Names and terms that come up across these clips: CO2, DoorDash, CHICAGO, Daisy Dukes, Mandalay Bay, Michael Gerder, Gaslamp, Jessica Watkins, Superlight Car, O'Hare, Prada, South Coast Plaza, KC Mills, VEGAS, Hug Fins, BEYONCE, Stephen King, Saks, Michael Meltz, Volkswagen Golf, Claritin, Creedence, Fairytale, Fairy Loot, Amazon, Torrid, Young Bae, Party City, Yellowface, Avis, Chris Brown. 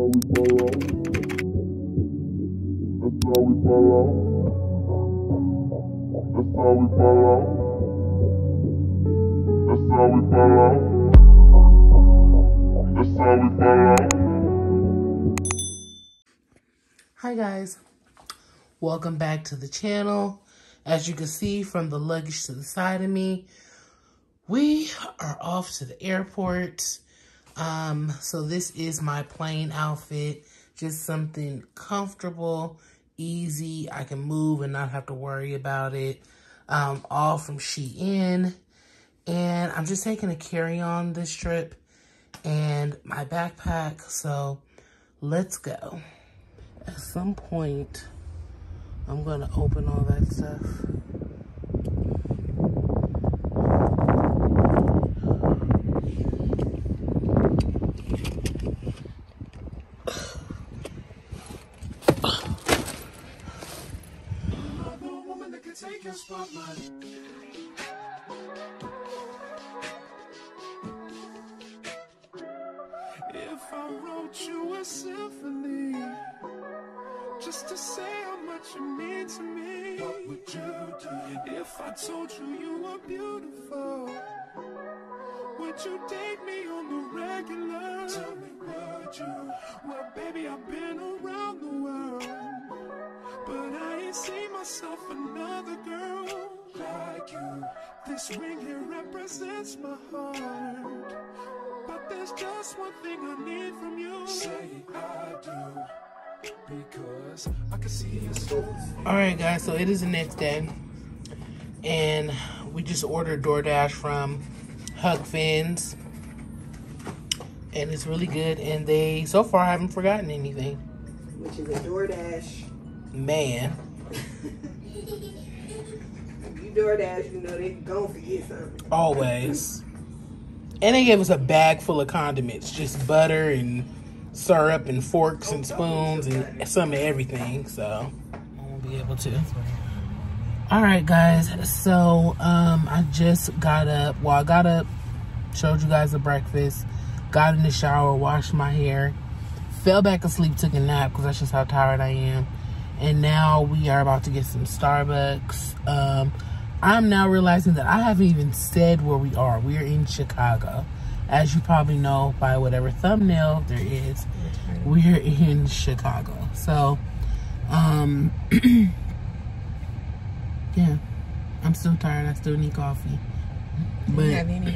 Hi guys, welcome back to the channel. As you can see from the luggage to the side of me, we are off to the airport. So this is my plain outfit, just something comfortable, easy. I can move and not have to worry about it. All from Shein. And I'm just taking a carry-on this trip and my backpack. So let's go. At some point, I'm going to open all that stuff. If I wrote you a symphony, just to say how much you mean to me, what would you do? If I told you you were beautiful, would you date me on the regular? Tell me, would you? Well, baby, I've been around the world, but I ain't seen myself another girl like you. This ring here represents my heart, but there's just one thing I need from you. Say I do. Because I can see your soul. Alright guys, so it is the next day and we just ordered DoorDash from Hug Fins, and it's really good, and they so far haven't forgotten anything. Which is a DoorDash. Man. If you DoorDash, you know they gonna forget something. Always. And they gave us a bag full of condiments, just butter and syrup and forks and spoons and some of everything, so I won't be able to. All right guys, so I just got up. Well, I got up, showed you guys the breakfast, got in the shower, washed my hair, fell back asleep, took a nap because that's just how tired I am. And now we are about to get some Starbucks. I'm now realizing that I haven't even said where we are. We're in Chicago. As you probably know by whatever thumbnail there is, we're in Chicago. So, yeah, I'm still tired. I still need coffee. But didn't have any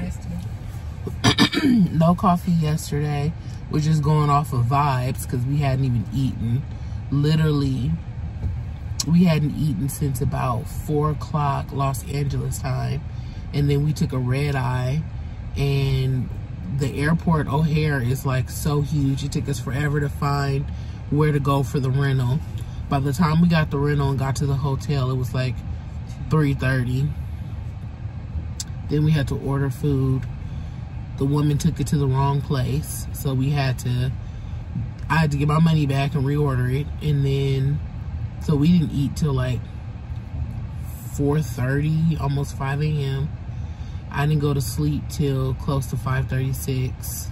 yesterday. No coffee yesterday. We're just going off of vibes because we hadn't even eaten. Literally, we hadn't eaten since about 4 o'clock Los Angeles time. And then we took a red eye, and the airport O'Hare is like so huge. It took us forever to find where to go for the rental. By the time we got the rental and got to the hotel, it was like 3:30. Then we had to order food. The woman took it to the wrong place, so we had to, I had to get my money back and reorder it. And then, so we didn't eat till like 4:30, almost 5 a.m. I didn't go to sleep till close to 5:36.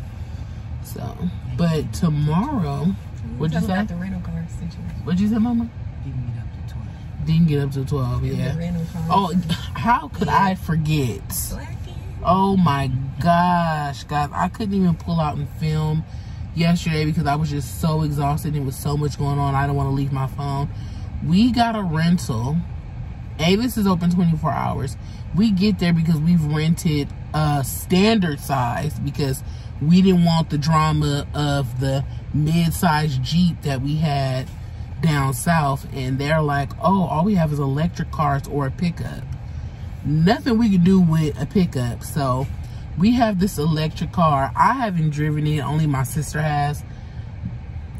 So, but tomorrow, what'd you say? About the rental car situation. What'd you say, Mama? Didn't get up to 12. Didn't get up to 12. Yeah. The rental car. Oh, how could I forget? Blacking. Oh my gosh, guys! I couldn't even pull out and film yesterday because I was just so exhausted. It was so much going on. I don't want to leave my phone. We got a rental. Avis is open 24 hours. We get there because we've rented a standard size because we didn't want the drama of the mid-sized Jeep that we had down south. And they're like, oh, all we have is electric cars or a pickup. Nothing we can do with a pickup. So we have this electric car. I haven't driven it. Only my sister has.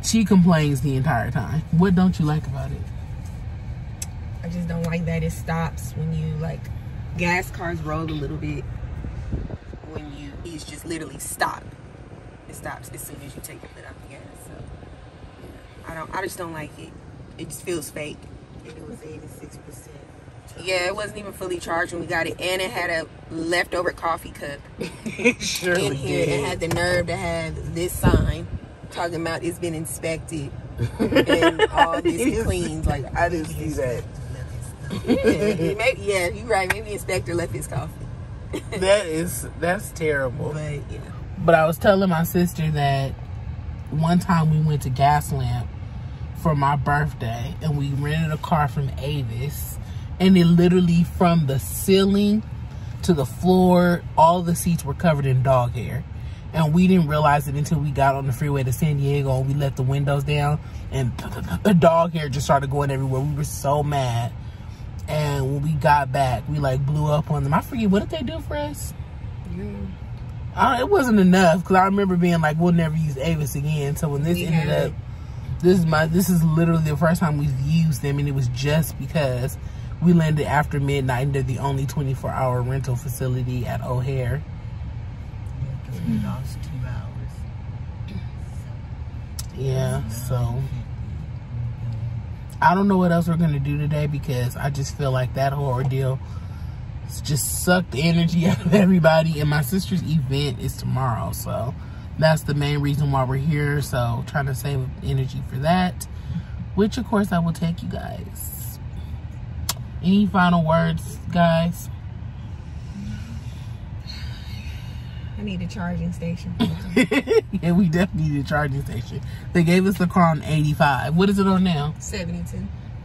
She complains the entire time. What don't you like about it? I just don't like that it stops when you like gas cars roll a little bit. When you, it's just literally stop. It stops as soon as you take your foot off the gas. So yeah. I just don't like it. It just feels fake. It was 86%. Yeah, it wasn't even fully charged when we got it, and it had a leftover coffee cup. It surely did. It had the nerve to have this sign talking about it's been inspected and all this cleaned. Like, I didn't see that. Yeah, maybe, yeah, you're right. Maybe Inspector left his coffee. That's terrible. But yeah. But I was telling my sister that one time we went to Gaslamp for my birthday and we rented a car from Avis, and it literally from the ceiling to the floor, all the seats were covered in dog hair. And we didn't realize it until we got on the freeway to San Diego and we let the windows down and the dog hair just started going everywhere. We were so mad. And when we got back, we like blew up on them. I forget, what did they do for us? It wasn't enough, because I remember being like, we'll never use Avis again. So when this this is literally the first time we've used them, and it was just because we landed after midnight and they're the only 24-hour rental facility at O'Hare. Lost 2 hours. Yeah, so I don't know what else we're gonna do today, because I just feel like that whole ordeal just sucked the energy out of everybody, and my sister's event is tomorrow, so that's the main reason why we're here. So trying to save energy for that, which of course I will take you guys. Any final words, guys? I need a charging station. Yeah, we definitely need a charging station. They gave us the car on 85. What is it on now? 72.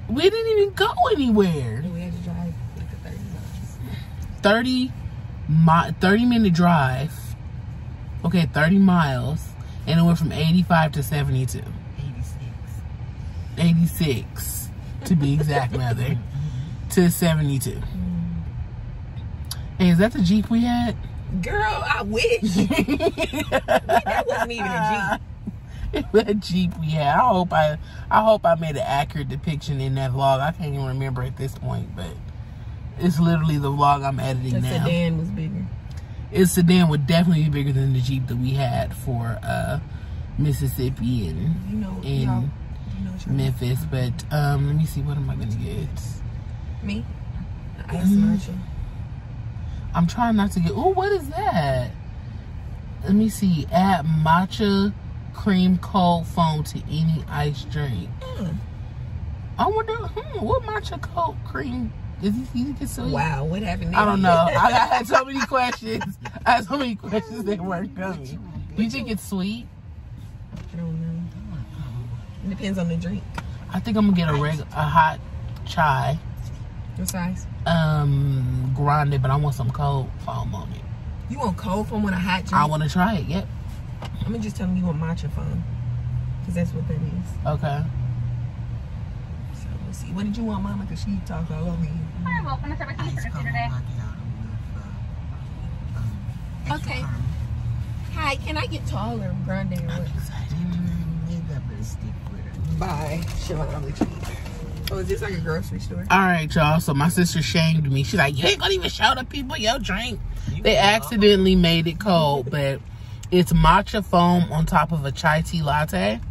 We didn't even go anywhere. We had to drive like a 30 miles. 30-minute drive. Okay, 30 miles. And it went from 85 to 72. 86 to be exact, mother. To 72. Hey, is that the Jeep we had? Girl, I wish. That wasn't even a Jeep. It was a Jeep, yeah. I hope I made an accurate depiction in that vlog. I can't even remember at this point, but it's literally the vlog I'm editing now. The sedan was bigger. Its sedan would definitely be bigger than the Jeep that we had for Mississippi and Memphis. But let me see, what am I gonna get? Me? I smart you. I'm trying not to get, oh, what is that? Let me see. Add matcha cream cold foam to any iced drink. I wonder, what matcha cold cream is this easy to sell? Wow, what happened there? I don't know. I had so many questions. I had so many questions that weren't coming. You think it's sweet? I don't know. It depends on the drink. I think I'm gonna get a hot chai. What size? Grande, but I want some cold foam on it. You want cold foam on a hot drink? I want to try it, yep. I'm going to just tell them you want matcha foam, because that's what that is. Okay. So, we'll see. What did you want, Mama? Because she talked all over you. I will. I'm going to start my concert today. Okay. Hi, can I get taller, Grande, or what? I'm excited. Bye. She'll have to leave. Oh, is this like a grocery store? All right, y'all. So my sister shamed me. She's like, you ain't gonna even show the people your drink. They accidentally made it cold, but it's matcha foam on top of a chai tea latte.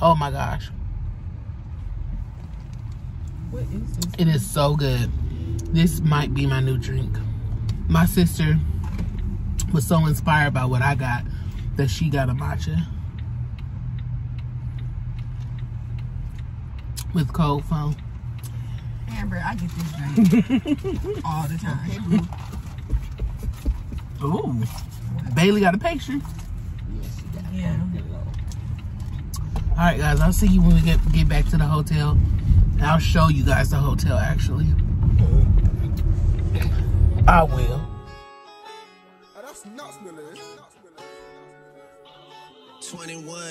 Oh my gosh. What is this? It is so good. This might be my new drink. My sister was so inspired by what I got that she got a matcha with cold foam. Amber, I get this drink all the time. Ooh. Bailey got a picture. Yes, she got it. Yeah. All right, guys. I'll see you when we get back to the hotel. And I'll show you guys the hotel, actually. I will. Oh, that's nuts, Billy. 21.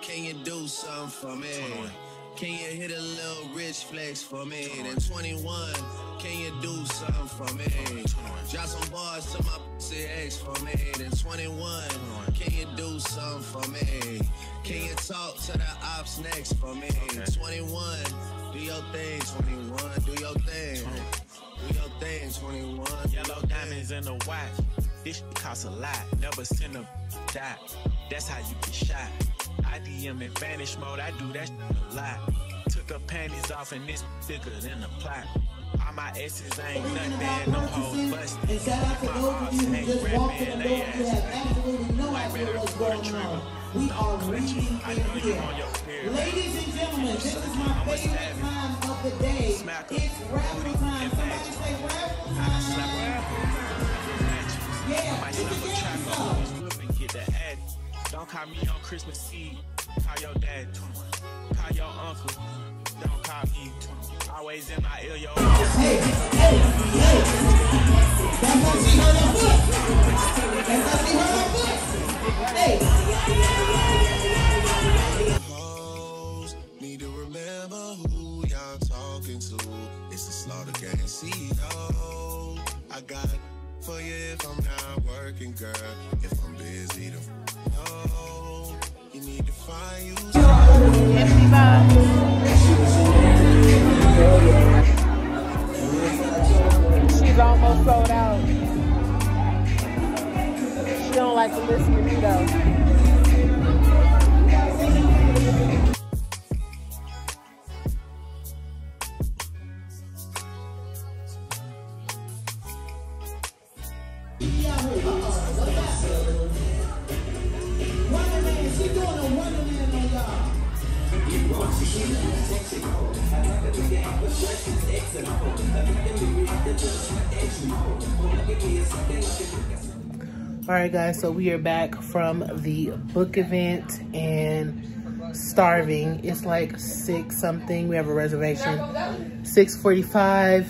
Can you do something for me? 21. Can you hit a little rich flex for me? Then 21, can you do something for me? Drop some bars to my pussy ex for me. Then 21, can you do something for me? Can you talk to the ops next for me? 21, do your thing, 21, do your thing. Do your thing, 21. Yellow diamonds in the watch. This costs a lot. Never send a dot. That's how you get shot. I DM in vanish mode, I do that a lot. Took her panties off and it's thicker than a plot. All my exes ain't nothing, no hoes busted. My hops ain't rapping, they ass. White better for the trigger. We are reading in here. Ladies and gentlemen, this is my favorite time of the day. It's raffle time. Somebody say raffle time. Yeah, you can get yourself. Don't call me on Christmas Eve. Call your dad. Call your uncle. Don't call me. Always in my ear, yo. Hey, hey, hey. That pussy hurt her foot. That pussy hurt her foot. Hey. Hoes need to remember who y'all talking to. It's the slaughter gang CEO. I got for you if I'm not working, girl. If I'm busy, no, you need to find you. She's almost sold out. She don't like to listen to me though. Alright guys, so we are back from the book event and starving. It's like 6 something. We have a reservation 6:45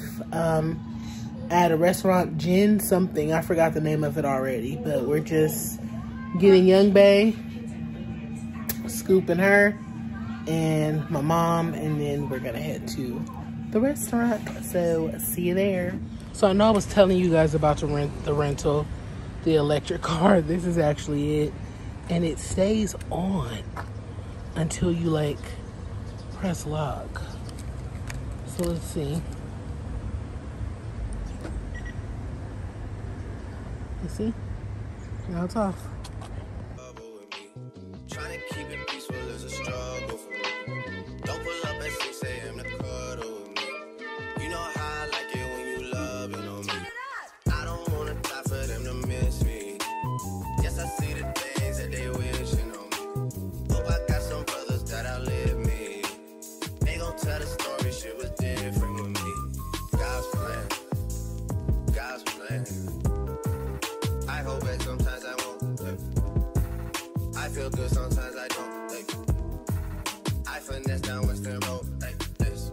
at a restaurant, Gin something. I forgot the name of it already, but we're just getting Young Bae, scooping her and my mom, and then we're gonna head to the restaurant. So see you there. So I know I was telling you guys about the rental, the electric car. This is actually it, and it stays on until you like press lock. So let's see. You see? Now it's off. Trying to keep it peaceful is a struggle for me. Don't pull up at 6 a.m. to cuddle with me. You know how I like it when you loving on me. I don't wanna die for them to miss me. Yes, I see the things that they wishing on me. Hope I got some brothers that outlive me. They gon' tell the story, shit was different with me. God's plan, God's plan. I hope that sometimes I won't live. I feel good, sometimes I don't, like, I finesse down Western Road, like this.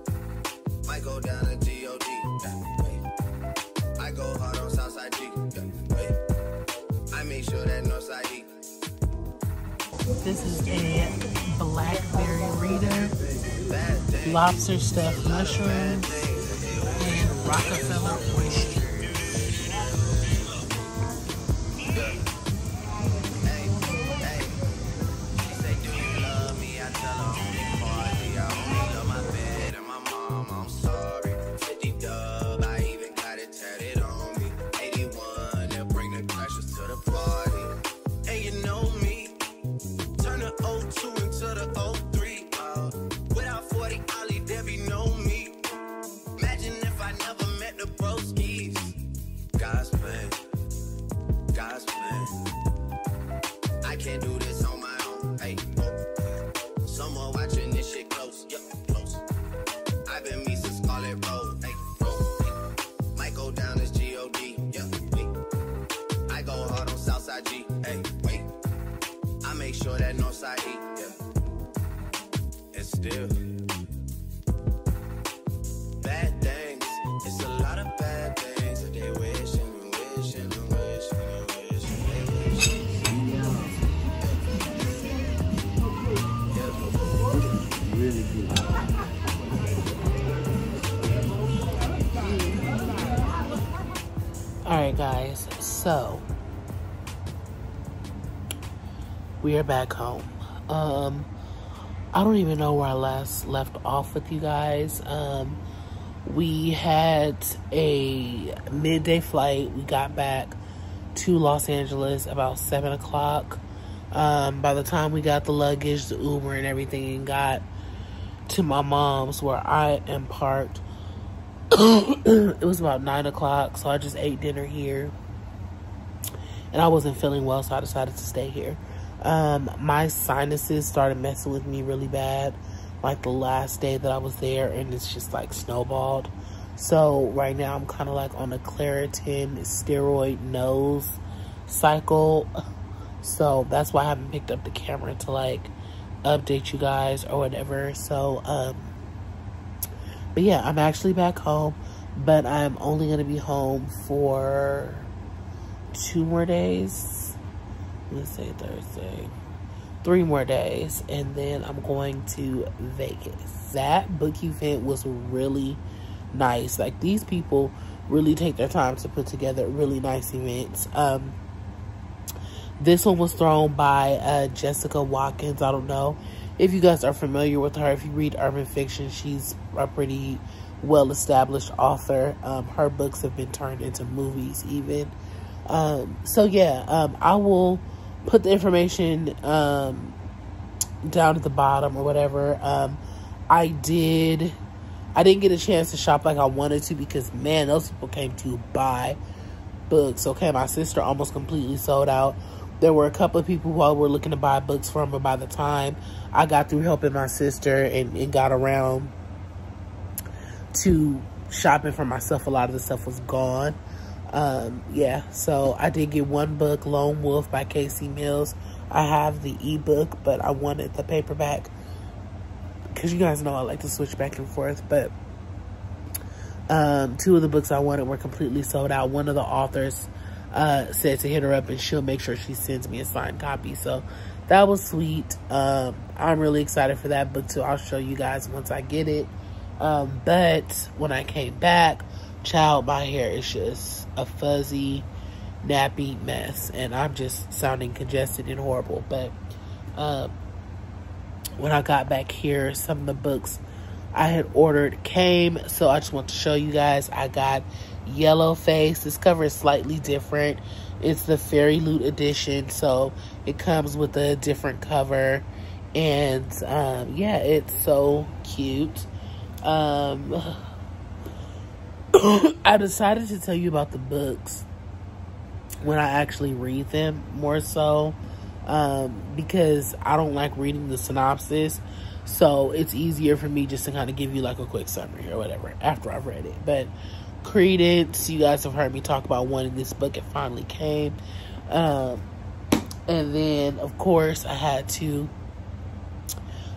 Might go down to G.O.D., yeah, I go hard on Southside G, yeah, I make sure that Northside E. This is a blackberry Rita, lobster stuffed mushrooms, and Rockefeller oyster. Alright guys, so we are back home. I don't even know where I last left off with you guys. We had a midday flight. We got back to Los Angeles about 7 o'clock. By the time we got the luggage, the Uber and everything, and got to my mom's where I am parked, it was about 9 o'clock, so I just ate dinner here, and I wasn't feeling well, so I decided to stay here. My sinuses started messing with me really bad, like the last day that I was there, and it's just like snowballed. So right now I'm kind of like on a Claritin steroid nose cycle. So that's why I haven't picked up the camera to like update you guys or whatever. So, but yeah, I'm actually back home, but I'm only going to be home for 2 more days. Let's say Thursday. 3 more days. And then I'm going to Vegas. That book event was really nice. Like, these people really take their time to put together really nice events. This one was thrown by Jessica Watkins. I don't know if you guys are familiar with her. If you read urban fiction, she's a pretty well-established author. Her books have been turned into movies even. So yeah, I will put the information down at the bottom or whatever. I didn't get a chance to shop like I wanted to because, man, those people came to buy books. Okay, my sister almost completely sold out. There were a couple of people who were looking to buy books from, but by the time I got through helping my sister and got around to shopping for myself, a lot of the stuff was gone. Yeah, so I did get one book, Lone Wolf by KC Mills. I have the ebook, but I wanted the paperback because you guys know I like to switch back and forth. But 2 of the books I wanted were completely sold out. One of the authors said to hit her up and she'll make sure she sends me a signed copy, so that was sweet. I'm really excited for that book too. I'll show you guys once I get it. But when I came back, child, my hair is just a fuzzy, nappy mess, and I'm just sounding congested and horrible. But when I got back here, some of the books I had ordered came, so I just want to show you guys. I got Yellowface. This cover is slightly different. It's the Fairy Loot edition, so it comes with a different cover, and yeah, it's so cute. I decided to tell you about the books when I actually read them more so, because I don't like reading the synopsis, so it's easier for me just to kind of give you like a quick summary or whatever after I've read it. But Creedence, you guys have heard me talk about wanting this book. It finally came. And then, of course, I had to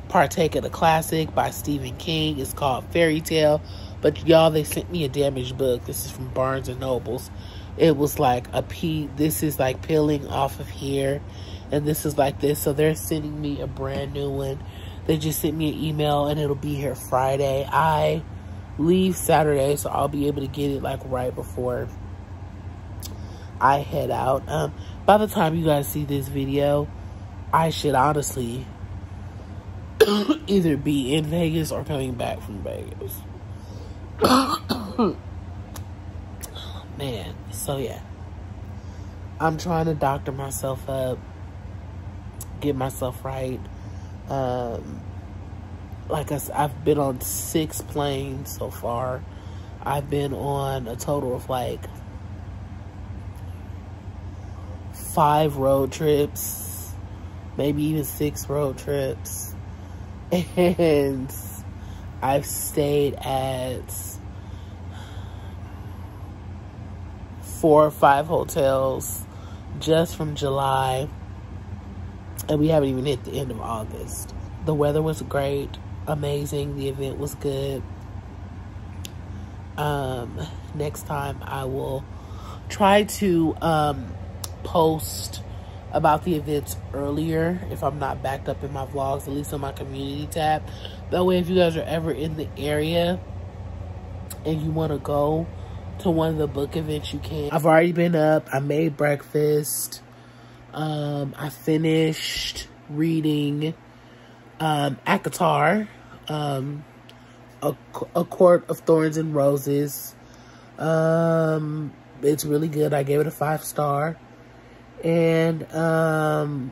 partake of the classic by Stephen King. It's called Fairytale. But y'all, they sent me a damaged book. This is from Barnes and Nobles. It was like a pea. This is like peeling off of here. And this is like this. So they're sending me a brand new one. They just sent me an email and it'll be here Friday. I leave Saturday, so I'll be able to get it like right before I head out. By the time you guys see this video, I should honestly either be in Vegas or coming back from Vegas. Man, so yeah, I'm trying to doctor myself up, get myself right. Like I said, I've been on 6 planes so far. I've been on a total of like 5 road trips, maybe even 6 road trips, and I've stayed at 4 or 5 hotels just from July, and we haven't even hit the end of August. The weather was great, amazing. The event was good. Next time I will try to post about the events earlier if I'm not backed up in my vlogs, at least on my community tab. That way, if you guys are ever in the area and you want to go to one of the book events, you can. I've already been up. I made breakfast. I finished reading ACOTAR, A Court of Thorns and Roses. It's really good. I gave it a 5-star. And,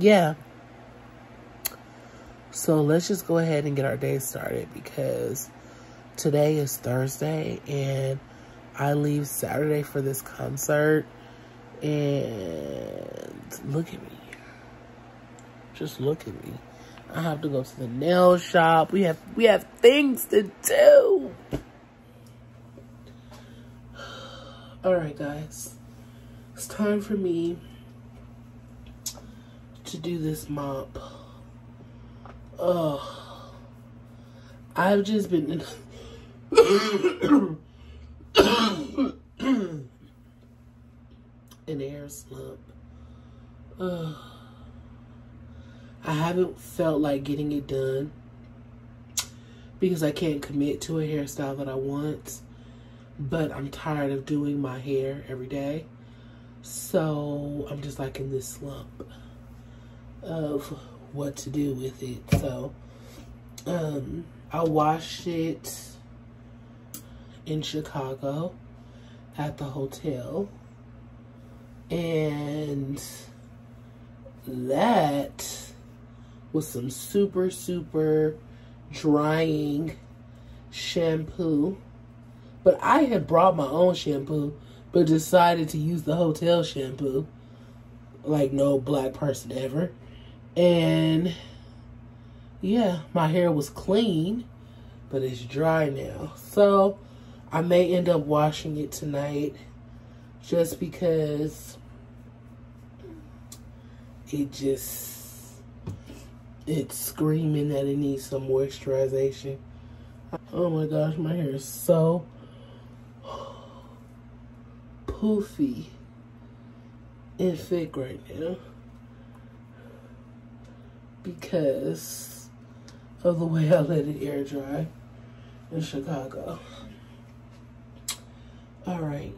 yeah. So let's just go ahead and get our day started, because today is Thursday and I leave Saturday for this concert. And look at me. Just look at me. I have to go to the nail shop. We have things to do. All right, guys. It's time for me to do this mop. Oh, I've just been an air slump. I haven't felt like getting it done because I can't commit to a hairstyle that I want, but I'm tired of doing my hair every day. So I'm just like in this slump of what to do with it. So I washed it in Chicago at the hotel, and that was some super drying shampoo. But I had brought my own shampoo, but decided to use the hotel shampoo like no black person ever. And yeah, my hair was clean, but it's dry now. So I may end up washing it tonight just because it's screaming that it needs some moisturization. Oh my gosh, my hair is so poofy and thick right now because of the way I let it air dry in Chicago. All right.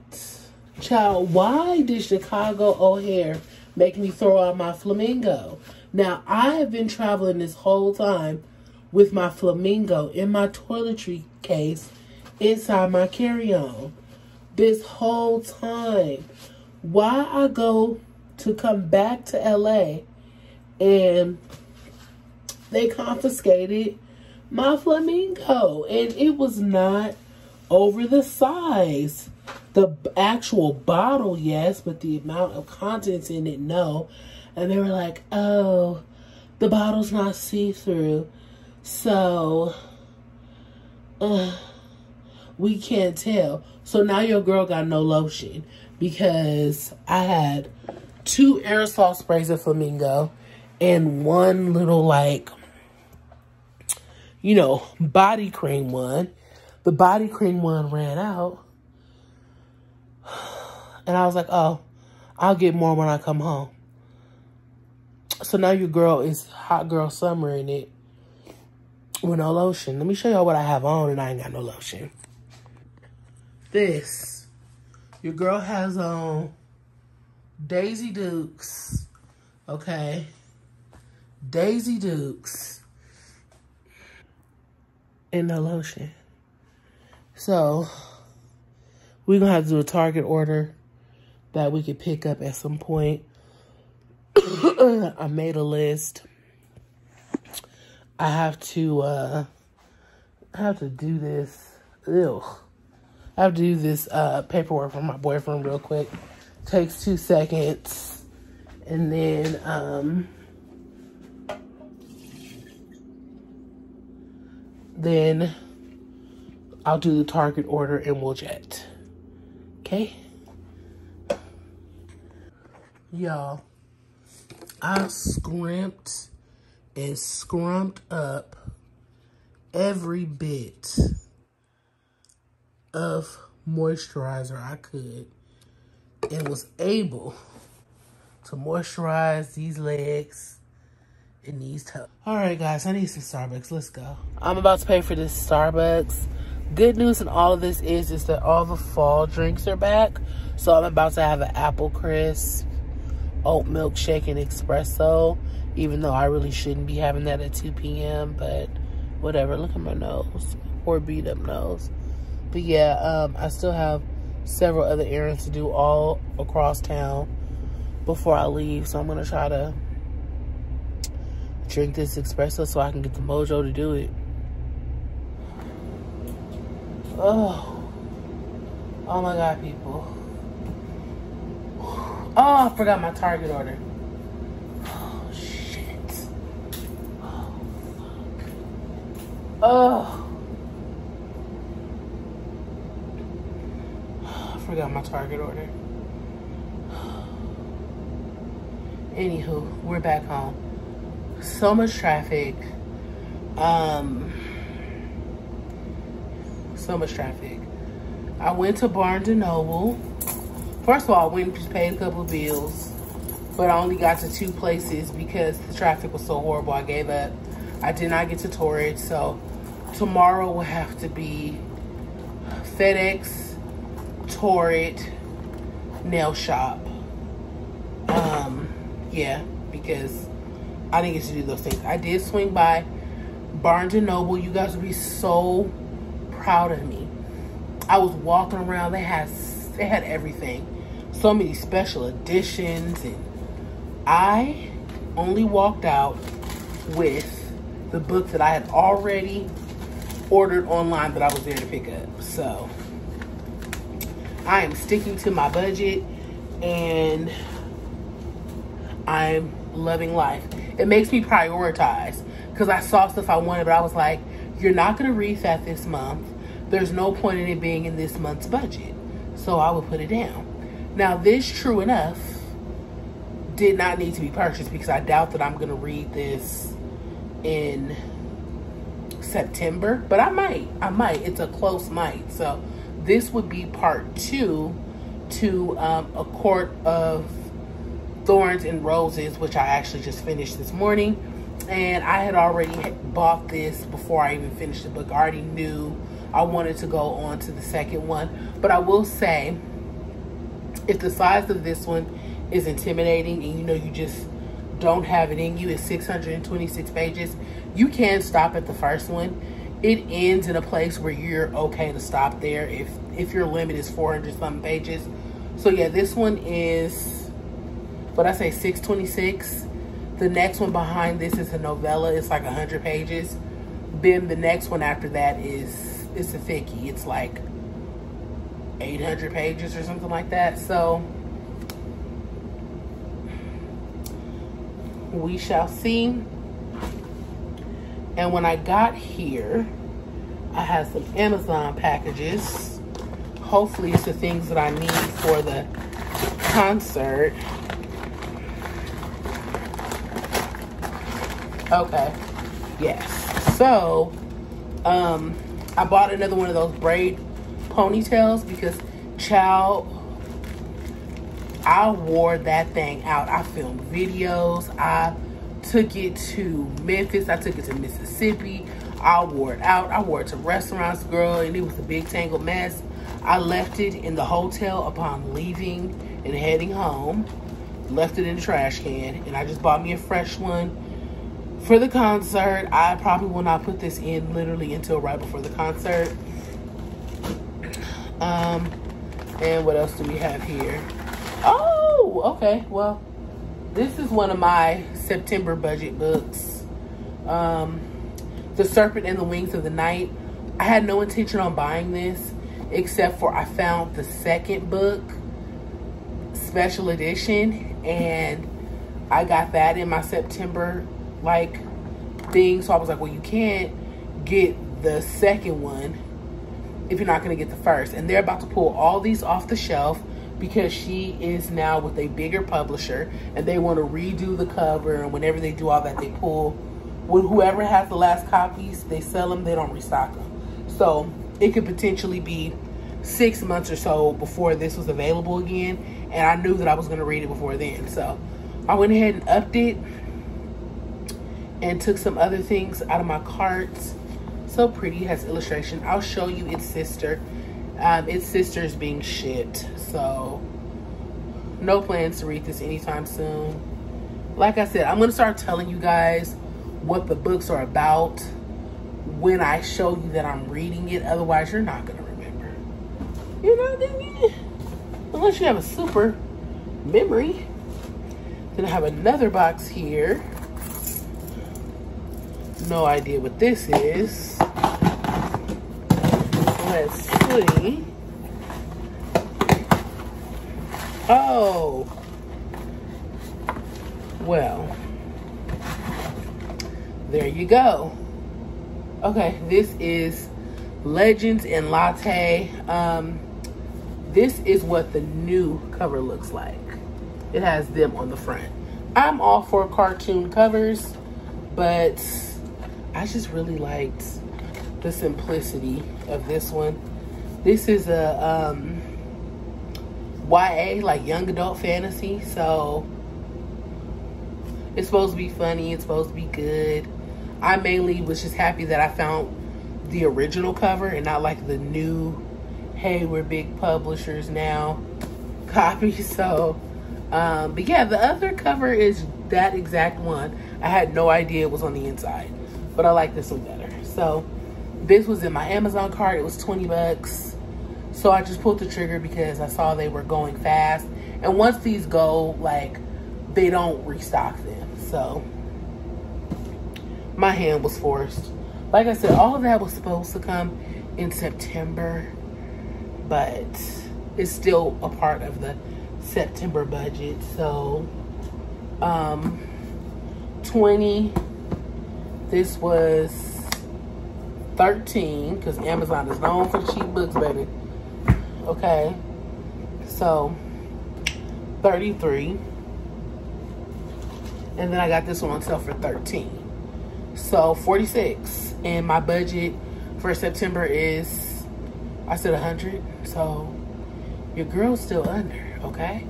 Child, why did Chicago O'Hare make me throw out my flamingo? Now, I have been traveling this whole time with my flamingo in my toiletry case inside my carry-on. This whole time. Why I go to come back to LA and they confiscated my flamingo, and it was not over the size. The actual bottle, yes, but the amount of contents in it, no. And they were like, oh, the bottle's not see-through, so we can't tell. So now your girl got no lotion because I had 2 aerosol sprays of flamingo and one little, like, you know, body cream one. The body cream one ran out. And I was like, oh, I'll get more when I come home. So now your girl is hot girl summer in it with no lotion. Let me show y'all what I have on, and I ain't got no lotion. This. Your girl has on Daisy Dukes. Okay. Daisy Dukes. And no lotion. So we're going to have to do a Target order that we could pick up at some point. I made a list. I have to do this. Ew. I have to do this paperwork for my boyfriend real quick. Takes 2 seconds. And then I'll do the Target order and we'll chat. Okay? Y'all, I scrimped and scrumped up every bit of moisturizer I could and was able to moisturize these legs and these toes. All right, guys, I need some Starbucks. Let's go. I'm about to pay for this Starbucks. Good news in all of this is that all the fall drinks are back. So I'm about to have an apple crisp, oat milkshake, and espresso, even though I really shouldn't be having that at 2 p.m., but whatever. Look at my nose, poor beat up nose. But yeah, I still have several other errands to do all across town before I leave. So I'm gonna try to drink this espresso so I can get the mojo to do it. Oh my God, people. Oh, I forgot my Target order. Oh, shit. Oh. I forgot my Target order. Anywho, we're back home. So much traffic. So much traffic. I went to Barnes and Noble. First of all, I went and paid a couple of bills, but I only got to two places because the traffic was so horrible. I gave up. I did not get to Torrid, so tomorrow will have to be FedEx, Torrid, nail shop. Yeah, because I didn't get to do those things. I did swing by Barnes and Noble. You guys would be so proud of me. I was walking around. They had everything. So many special editions, and I only walked out with the book that I had already ordered online that I was there to pick up. So I am sticking to my budget and I'm loving life. It makes me prioritize because I saw stuff I wanted, but I was like, you're not going to read that this month. There's no point in it being in this month's budget. So I would put it down. Now this, true enough, did not need to be purchased because I doubt that I'm going to read this in September, but I might. It's a close night. So this would be part two to A Court of Thorns and Roses, which I actually just finished this morning. And I had already bought this before I even finished the book. I already knew I wanted to go on to the second one, but I will say, if the size of this one is intimidating and you know you just don't have it in you, it's 626 pages. You can stop at the first one. It ends in a place where you're okay to stop there if your limit is 400 something pages. So yeah, this one is, what I say, 626. The next one behind this is a novella. It's like 100 pages. Then the next one after that is, it's a thickie. It's like 800 pages or something like that. So we shall see. And when I got here, I had some Amazon packages. Hopefully it's the things that I need for the concert. Okay, yes. So I bought another one of those braid ponytails because, child, I wore that thing out. I filmed videos. I took it to Memphis. I took it to Mississippi. I wore it out. I wore it to restaurants, girl, and it was a big tangled mess. I left it in the hotel upon leaving and heading home. Left it in the trash can, and I just bought me a fresh one for the concert. I probably will not put this in literally until right before the concert. And what else do we have here? Oh, okay, well, this is one of my September budget books. The Serpent and the Wings of the Night. I had no intention on buying this, except for I found the second book, special edition, and I got that in my September, like, thing. So I was like, well, you can't get the second one if you're not gonna get the first. And they're about to pull all these off the shelf because she is now with a bigger publisher and they want to redo the cover, and whenever they do all that, they pull whoever has the last copies, they sell them, they don't restock them. So it could potentially be 6 months or so before this was available again, and I knew that I was going to read it before then. So I went ahead and upped it and took some other things out of my cart. So pretty, it has illustration. I'll show you its sister. Its sister is being shipped, so no plans to read this anytime soon. Like I said, I'm gonna start telling you guys what the books are about when I show you that I'm reading it. Otherwise, you're not gonna remember. You're not gonna, unless you have a super memory. Then I have another box here. No idea what this is. Let's see. Oh, well, there you go. Okay, this is Legends and Latte. This is what the new cover looks like. It has them on the front. I'm all for cartoon covers, but I just really liked the simplicity of this one. This is a YA, like young adult fantasy, so it's supposed to be funny, it's supposed to be good. I mainly was just happy that I found the original cover and not like the new, hey, we're big publishers now copy. So but yeah, the other cover is that exact one. I had no idea it was on the inside, but I like this one better. So this was in my Amazon cart. It was 20 bucks. So I just pulled the trigger because I saw they were going fast. And once these go, like, they don't restock them. So my hand was forced. Like I said, all of that was supposed to come in September, but it's still a part of the September budget. So 20, this was 13, because Amazon is known for cheap books, baby. Okay, so 33, and then I got this one on sale for 13, so 46. And my budget for September is, I said 100, so your girl's still under. Okay,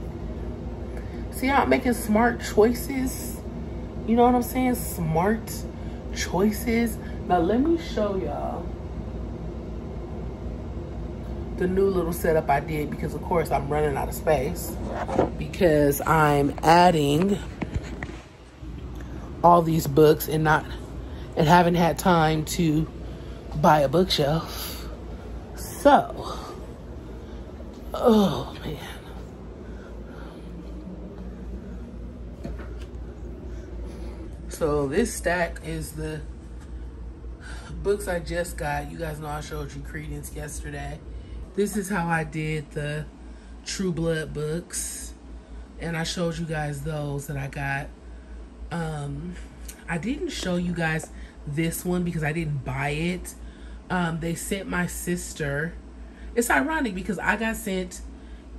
see how I'm making smart choices? You know what I'm saying? Smart choices. Now let me show y'all the new little setup I did, because of course I'm running out of space because I'm adding all these books and haven't had time to buy a bookshelf. So, oh man. So this stack is the books I just got. You guys know I showed you Creedence yesterday. This is how I did the True Blood books, and I showed you guys those that I got. I didn't show you guys this one because I didn't buy it. They sent my sister. It's ironic because I got sent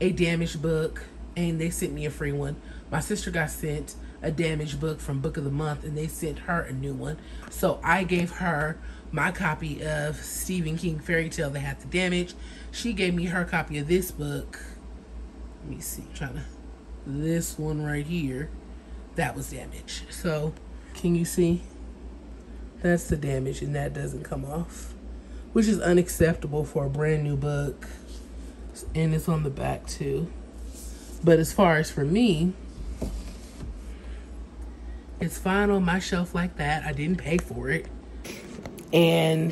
a damaged book and they sent me a free one. My sister got sent a damaged book from Book of the Month and they sent her a new one. So I gave her my copy of Stephen King Fairytale that had the damage. She gave me her copy of this book. Let me see, this one right here, that was damaged. So can you see? That's the damage and that doesn't come off, which is unacceptable for a brand new book. And it's on the back too. But as far as for me, it's fine on my shelf like that. I didn't pay for it. And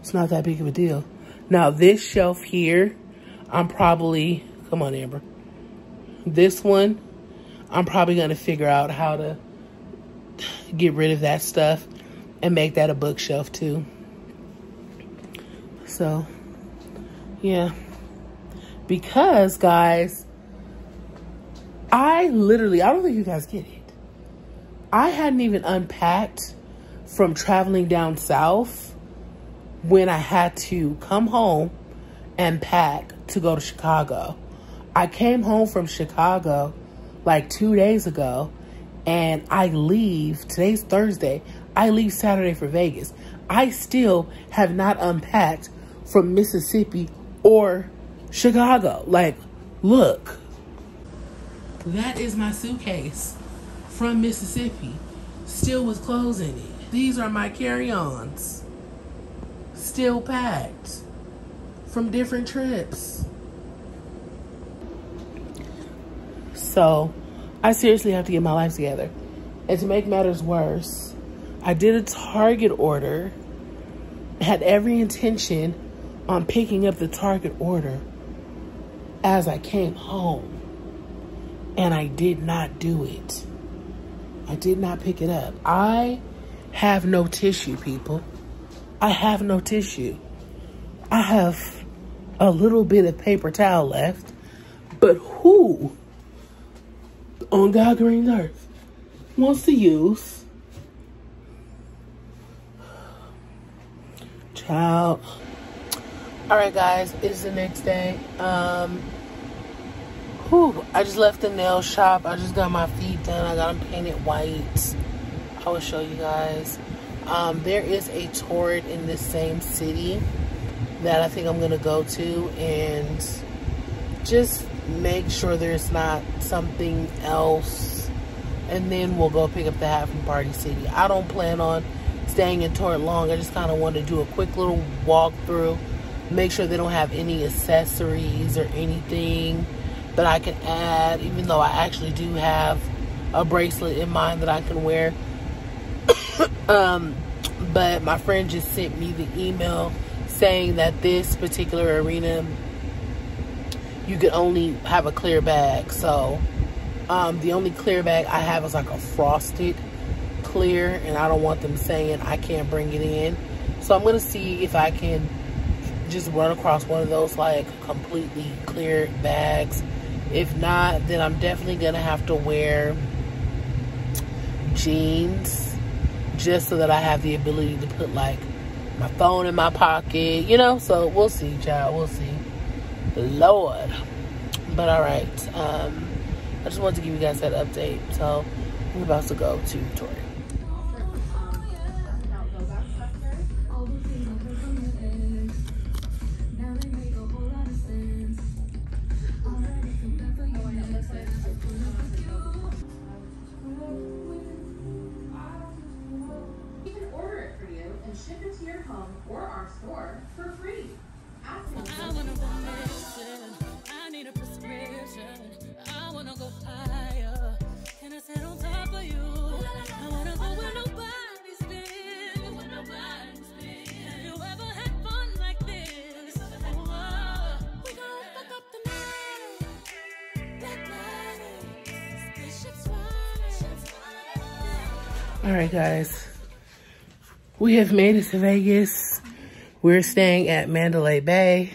it's not that big of a deal. Now this shelf here, I'm probably, come on Amber. This one, I'm probably gonna figure out how to get rid of that stuff and make that a bookshelf too. So yeah, because guys, I don't think you guys get it. I hadn't even unpacked from traveling down south when I had to come home and pack to go to Chicago. I came home from Chicago like 2 days ago, and I leave, today's Thursday, I leave Saturday for Vegas. I still have not unpacked from Mississippi or Chicago. Like, look. That is my suitcase from Mississippi, still with clothes in it. These are my carry-ons, still packed from different trips. So I seriously have to get my life together. And to make matters worse, I did a Target order, had every intention on picking up the Target order as I came home. And I did not do it. I did not pick it up. I have no tissue, people. I have no tissue. I have a little bit of paper towel left, but who on God's green earth wants to use child. All right, guys, it's the next day. I just left the nail shop. I just got my feet done. I got them painted white. I will show you guys. There is a Torrid in this same city that I think I'm gonna go to and just make sure there's not something else, and then we'll go pick up the hat from Party City. I don't plan on staying in Torrid long. I just kind of want to do a quick little walk through, make sure they don't have any accessories or anything that I can add, even though I actually do have a bracelet in mind that I can wear. But my friend just sent me the email saying that this particular arena, you could only have a clear bag. So the only clear bag I have is like a frosted clear, and I don't want them saying I can't bring it in. So I'm gonna see if I can just run across one of those like completely clear bags. If not, then I'm definitely gonna have to wear jeans, just so that I have the ability to put like my phone in my pocket, you know. So we'll see, child, we'll see. Lord. But all right, I just wanted to give you guys that update. So we're about to go to Torrid. All right, guys, we have made it to Vegas. We're staying at Mandalay Bay.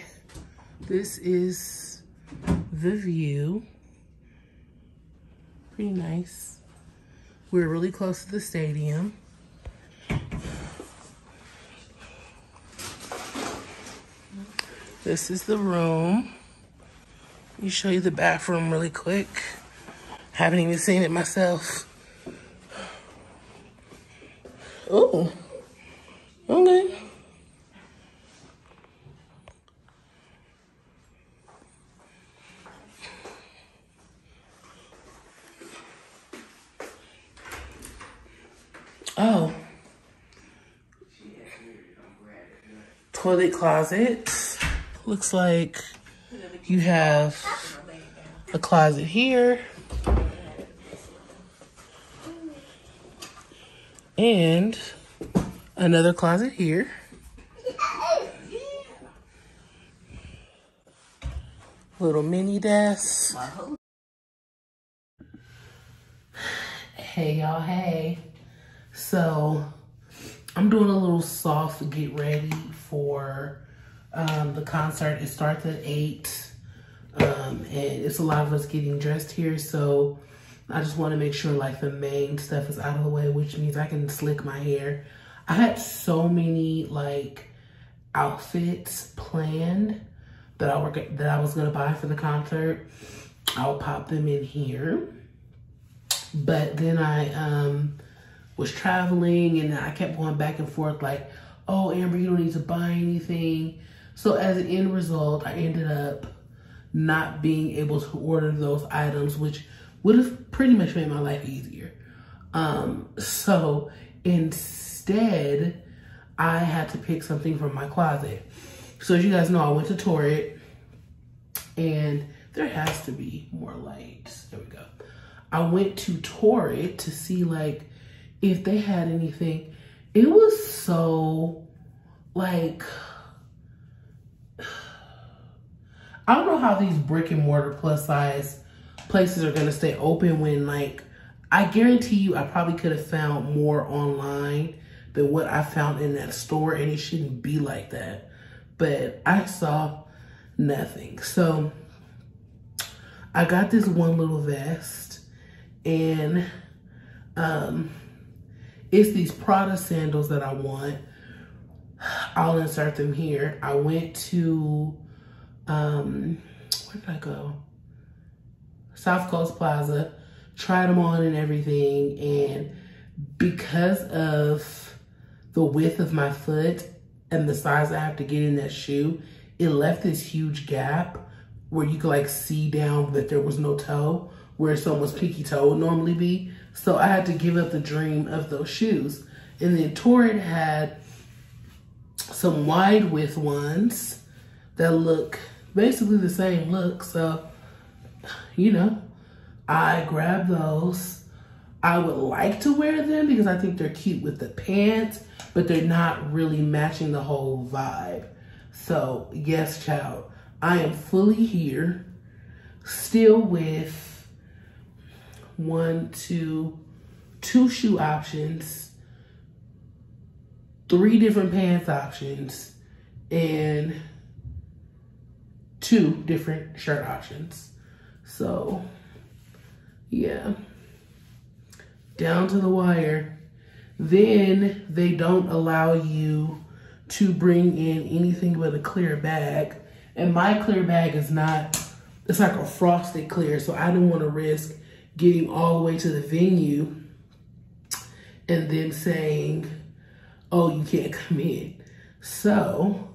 This is the view. Pretty nice. We're really close to the stadium. This is the room. Let me show you the bathroom really quick. Haven't even seen it myself. Oh, okay. Oh, toilet closet. Looks like you have a closet here. And another closet here. Little mini desk. Hey y'all, hey. So I'm doing a little soft get ready for the concert. It starts at 8. And it's a lot of us getting dressed here, so I just want to make sure like the main stuff is out of the way, which means I can slick my hair. I had so many like outfits planned that I was gonna buy for the concert. I'll pop them in here. But then I was traveling and I kept going back and forth like, oh, Amber, you don't need to buy anything. So as an end result, I ended up not being able to order those items, which would have pretty much made my life easier. So instead, I had to pick something from my closet. So as you guys know, I went to Torrid, and there has to be more lights. There we go. I went to Torrid to see like if they had anything. It was so like, I don't know how these brick and mortar plus size places are gonna stay open when like, I guarantee you I probably could have found more online than what I found in that store, and it shouldn't be like that. But I saw nothing. So I got this one little vest, and it's these Prada sandals that I want. I'll insert them here. I went to, where did I go? South Coast Plaza, tried them on and everything. And because of the width of my foot and the size I have to get in that shoe, it left this huge gap where you could like see down that there was no toe, where someone's pinky toe would normally be. So I had to give up the dream of those shoes. And then Torrid had some wide width ones that look basically the same look. So, you know, I grabbed those. I would like to wear them because I think they're cute with the pants, but they're not really matching the whole vibe. So yes, child, I am fully here, still with two shoe options, 3 different pants options, and 2 different shirt options. So yeah, down to the wire. Then they don't allow you to bring in anything but a clear bag. And my clear bag is not, it's like a frosted clear. So I didn't want to risk getting all the way to the venue and then saying, oh, you can't come in. So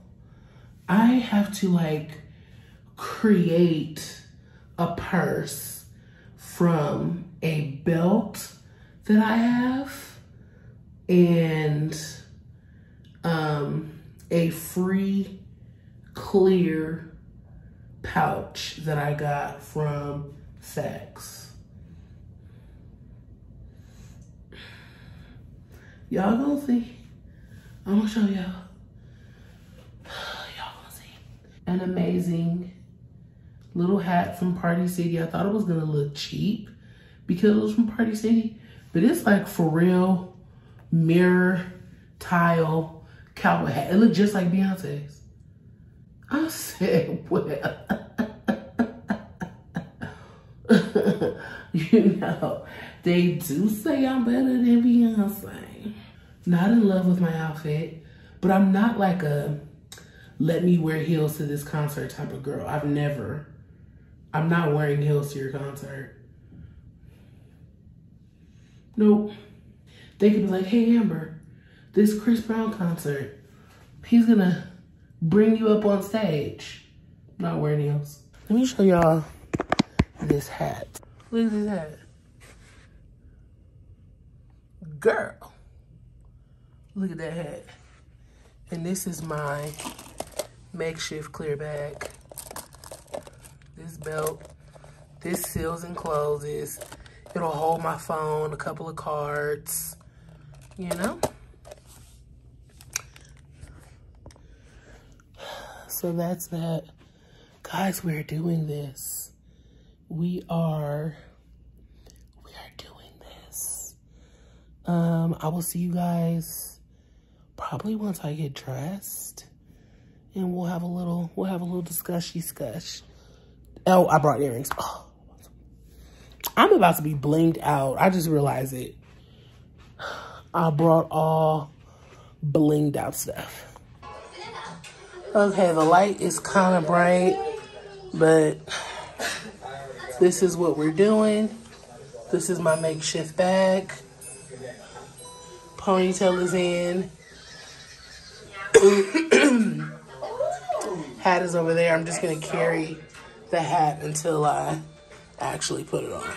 I have to like create a purse from a belt that I have and a free clear pouch that I got from Saks. Y'all gonna see. I'm gonna show y'all. Y'all gonna see. An amazing little hat from Party City. I thought it was gonna look cheap because it was from Party City, but it's like for real mirror tile cowboy hat. It looked just like Beyonce's. I said, well, you know, they do say I'm better than Beyonce. Not in love with my outfit, but I'm not like a let me wear heels to this concert type of girl. I'm not wearing heels to your concert. Nope. They could be like, hey, Amber, this Chris Brown concert, he's gonna bring you up on stage. Not wearing heels. Let me show y'all this hat. Look at this hat. Girl, look at that hat. And this is my makeshift clear bag. This belt, this seals and closes. It'll hold my phone, a couple of cards, you know? So that's that. Guys, we're doing this. We are doing this. I will see you guys probably once I get dressed and we'll have a little discushy-scush. Oh, I brought earrings. Oh. I'm about to be blinged out. I just realized it. I brought all blinged out stuff. Okay, the light is kind of bright, but this is what we're doing. This is my makeshift bag. Ponytail is in. Hat is over there. I'm just going to carry the hat until I actually put it on.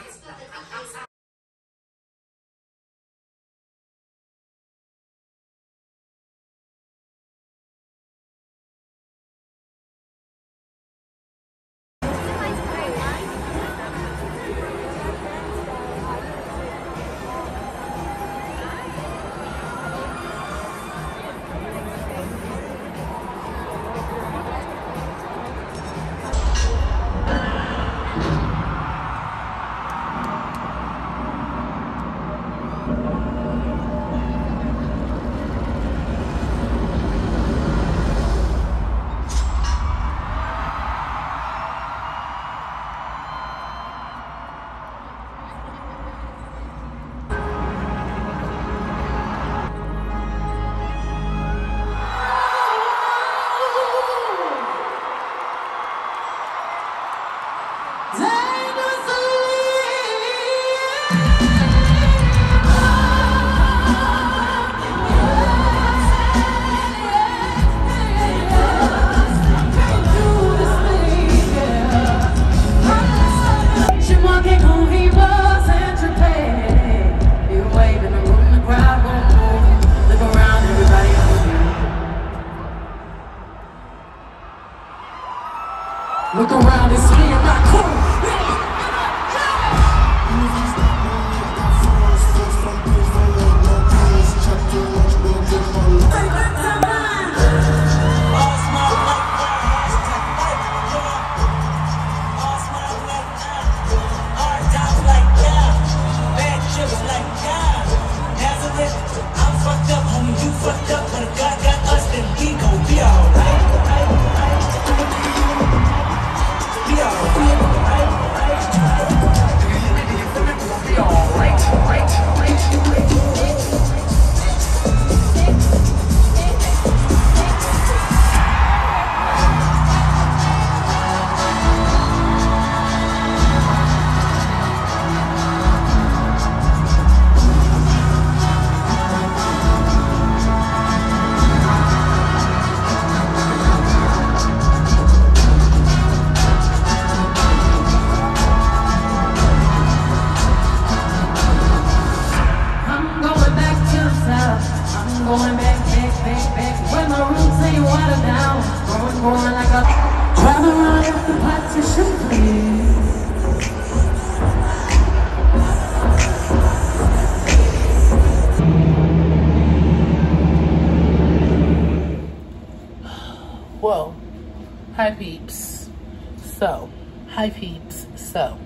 Hi peeps, so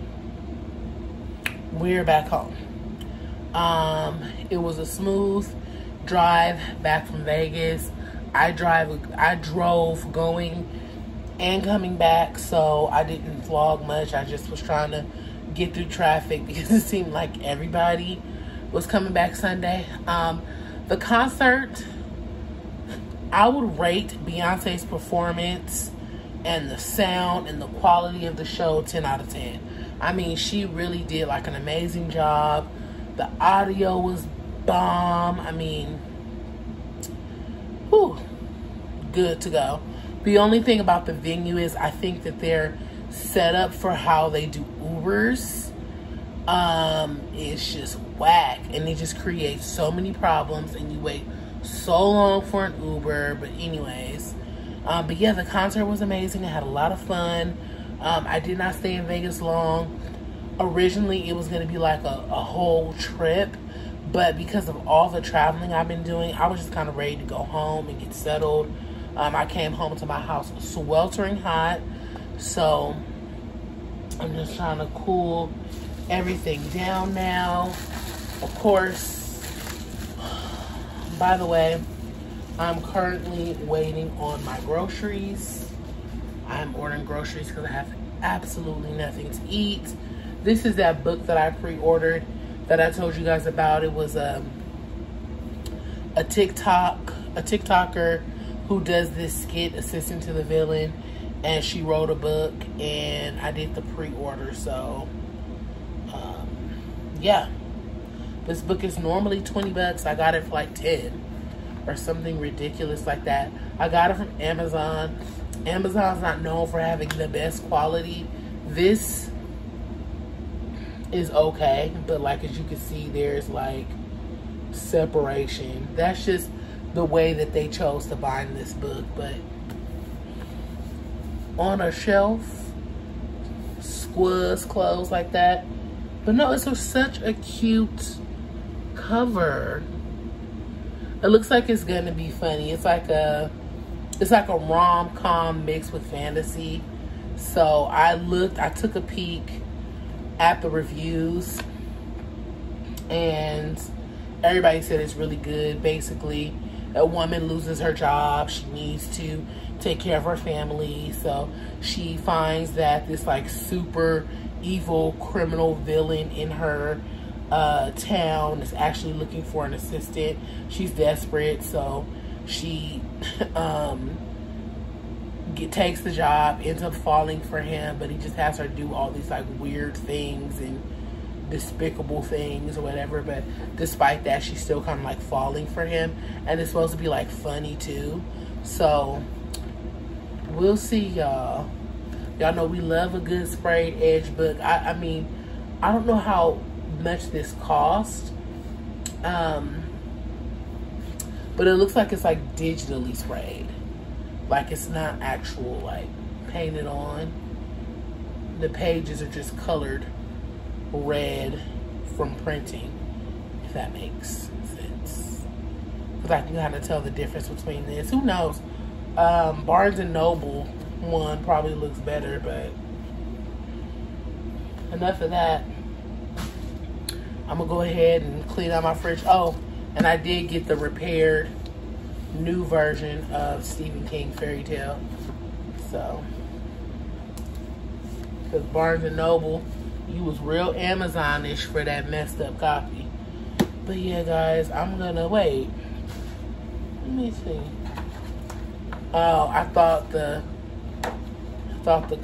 we're back home. It was a smooth drive back from Vegas. I drove going and coming back, so I didn't vlog much. I just was trying to get through traffic because it seemed like everybody was coming back Sunday. The concert, I would rate Beyonce's performance and the sound and the quality of the show 10 out of 10. I mean, she really did like an amazing job. The audio was bomb. I mean, whew, good to go. The only thing about the venue is I think that their setup for how they do Ubers is just whack, and it just creates so many problems, and you wait so long for an Uber. But anyways, but yeah, the concert was amazing. I had a lot of fun. I did not stay in Vegas long. Originally, it was going to be like a whole trip, but because of all the traveling I've been doing, I was just kind of ready to go home and get settled. I came home to my house sweltering hot, so I'm just trying to cool everything down now. Of course, by the way, I'm currently waiting on my groceries. I'm ordering groceries because I have absolutely nothing to eat. This is that book that I pre-ordered that I told you guys about. It was a TikToker who does this skit, Assistant to the Villain, and she wrote a book, and I did the pre-order. So yeah, this book is normally 20 bucks. I got it for like 10 or something ridiculous like that. I got it from Amazon. Amazon's not known for having the best quality. This is okay, but like as you can see, there's like separation. That's just the way that they chose to bind this book. But on a shelf, squares clothes like that. But no, it's such a cute cover. It looks like it's gonna be funny. It's like a rom-com mixed with fantasy. So I took a peek at the reviews, and everybody said it's really good. Basically, a woman loses her job. She needs to take care of her family, so she finds that this like super evil criminal villain in her town is actually looking for an assistant. She's desperate, so she takes the job, ends up falling for him, but he just has her do all these like weird things and despicable things or whatever. But despite that, she's still kind of like falling for him, and it's supposed to be like funny too. So we'll see, y'all. Y'all know we love a good sprayed edge book. I mean, I don't know how much this cost, but it looks like it's like digitally sprayed, like it's not actual like painted on. The pages are just colored red from printing, if that makes sense, because I can kind of tell the difference between this. Who knows? Barnes and Noble one probably looks better, but enough of that. I'm gonna go ahead and clean out my fridge. Oh, and I did get the repaired new version of Stephen King Fairytale. So, because Barnes and Noble, you was real Amazon-ish for that messed up copy. But yeah, guys, I'm gonna wait. Let me see. Oh, I thought the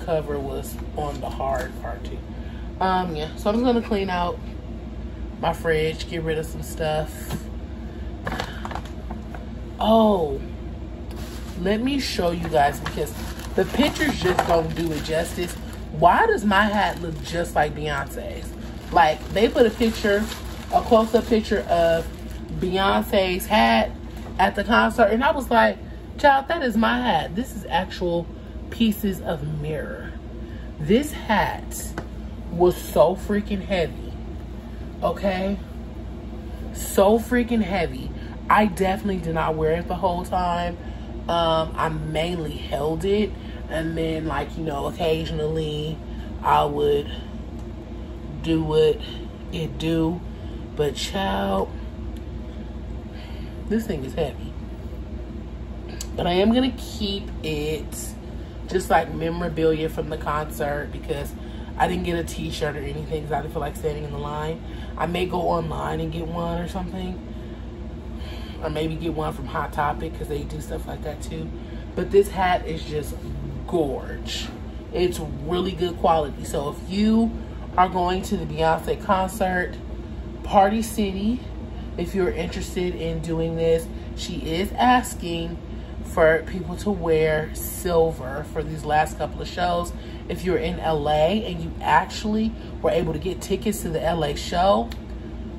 cover was on the hard part too. Yeah, so I'm just gonna clean out my fridge, get rid of some stuff. Oh, let me show you guys, because the pictures just don't do it justice. Why does my hat look just like Beyonce's? Like, they put a close-up picture of Beyonce's hat at the concert, and I was like, child, that is my hat. This is actual pieces of mirror. This hat was so freaking heavy, okay? So freaking heavy. I definitely did not wear it the whole time. I mainly held it, and then like, you know, occasionally I would do what it do. But child, this thing is heavy. But I am gonna keep it just like memorabilia from the concert, because I didn't get a t-shirt or anything because I didn't feel like standing in the line. I may go online and get one or something, or maybe get one from Hot Topic because they do stuff like that too. But this hat is just gorge. It's really good quality. So if you are going to the Beyonce concert, Party City, if you're interested in doing this, she is asking for people to wear silver for these last couple of shows. If you're in LA and you actually were able to get tickets to the LA show,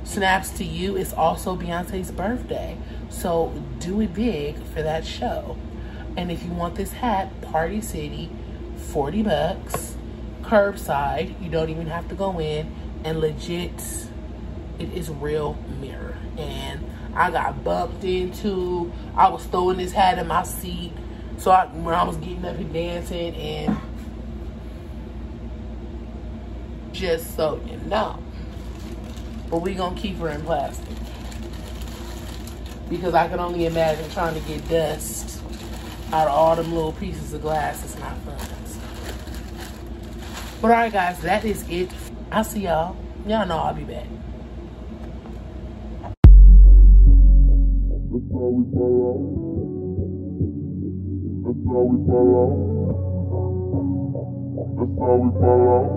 snaps to you. It's also Beyonce's birthday, so do it big for that show. And if you want this hat, Party City, 40 bucks, curbside. You don't even have to go in, and legit, it is real mirror. And I got bumped into, I was throwing this hat in my seat. So when I was getting up and dancing, and just so you know. But we gonna keep her in plastic, because I can only imagine trying to get dust out of all them little pieces of glass. It's not fun. But all right, guys, that is it. I'll see y'all. Y'all know I'll be back. That's how we fall out. That's how we fall out. That's how we fall out.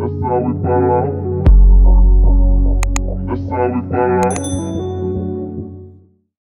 That's how we fall out. That's how we fall out.